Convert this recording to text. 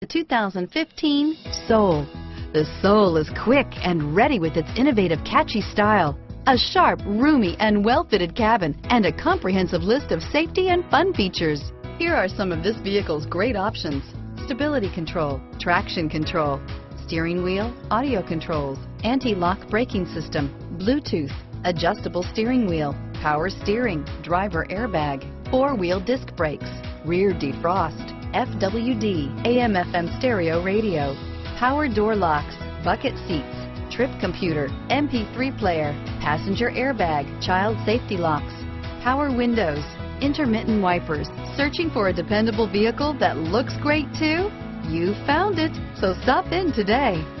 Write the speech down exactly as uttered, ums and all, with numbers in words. The two thousand fifteen Soul. The Soul is quick and ready with its innovative, catchy style, a sharp, roomy, and well-fitted cabin, and a comprehensive list of safety and fun features. Here are some of this vehicle's great options: stability control, traction control, steering wheel audio controls, anti-lock braking system, Bluetooth, adjustable steering wheel, power steering, driver airbag, four-wheel disc brakes, rear defrost, F W D, A M F M stereo radio, power door locks, bucket seats, trip computer, M P three player, passenger airbag, child safety locks, power windows, intermittent wipers. Searching for a dependable vehicle that looks great too? You found it, so stop in today.